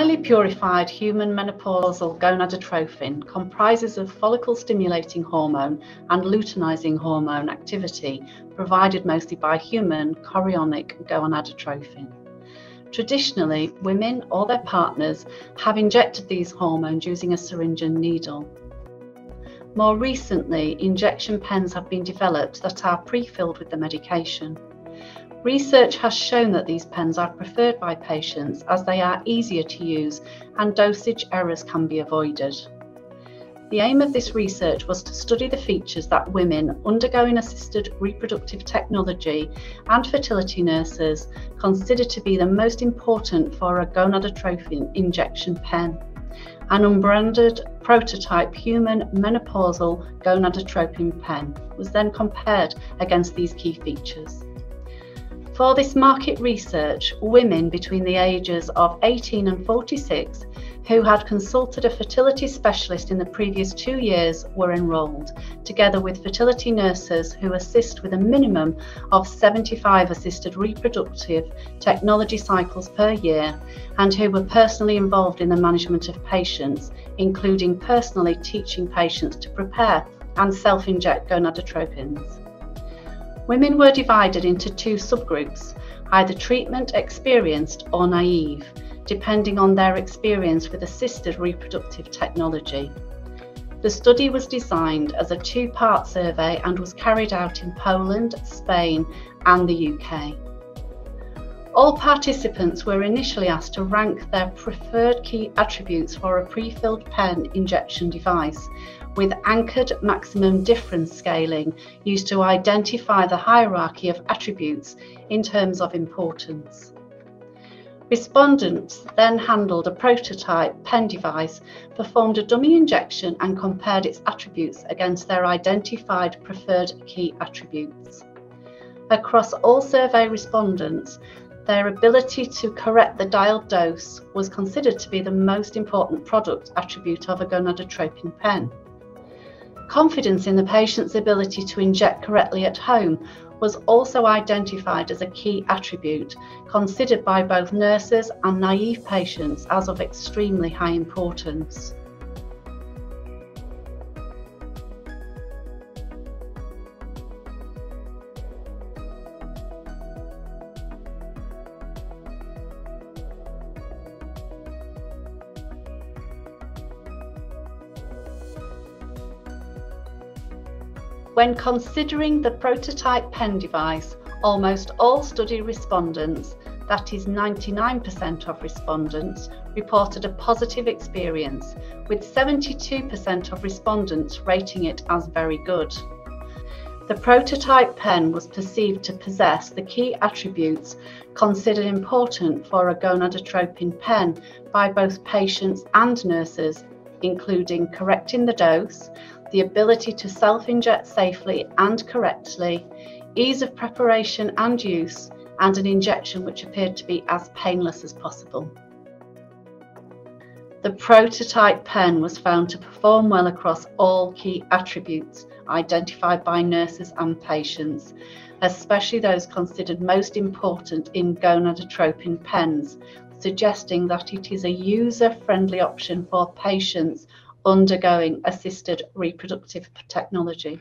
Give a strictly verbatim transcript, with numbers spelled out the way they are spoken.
highly purified human menopausal gonadotropin comprises of follicle-stimulating hormone and luteinizing hormone activity, provided mostly by human chorionic gonadotropin. Traditionally, women or their partners have injected these hormones using a syringe and needle. More recently, injection pens have been developed that are pre-filled with the medication. Research has shown that these pens are preferred by patients as they are easier to use and dosage errors can be avoided. The aim of this research was to study the features that women undergoing assisted reproductive technology and fertility nurses consider to be the most important for a gonadotropin injection pen, an unbranded prototype human menopausal gonadotropin pen was then compared against these key features. For this market research, women between the ages of eighteen and forty-six who had consulted a fertility specialist in the previous two years were enrolled, together with fertility nurses who assist with a minimum of seventy-five assisted reproductive technology cycles per year and who were personally involved in the management of patients, including personally teaching patients to prepare and self-inject gonadotropins. Women were divided into two subgroups, either treatment experienced or naive, depending on their experience with assisted reproductive technology. The study was designed as a two-part survey and was carried out in Poland, Spain, and the U K. All participants were initially asked to rank their preferred key attributes for a pre-filled pen injection device, with anchored maximum difference scaling used to identify the hierarchy of attributes in terms of importance. Respondents then handled a prototype pen device, performed a dummy injection and compared its attributes against their identified preferred key attributes. Across all survey respondents, their ability to correct the dialed dose was considered to be the most important product attribute of a gonadotropin pen. Confidence in the patient's ability to inject correctly at home was also identified as a key attribute, considered by both nurses and naive patients as of extremely high importance. When considering the prototype pen device, almost all study respondents, that is ninety-nine percent of respondents, reported a positive experience, with seventy-two percent of respondents rating it as very good. The prototype pen was perceived to possess the key attributes considered important for a gonadotropin pen by both patients and nurses, including correcting the dose, the ability to self-inject safely and correctly, ease of preparation and use, and an injection which appeared to be as painless as possible. The prototype pen was found to perform well across all key attributes identified by nurses and patients, especially those considered most important in gonadotropin pens, suggesting that it is a user-friendly option for patients undergoing assisted reproductive technology.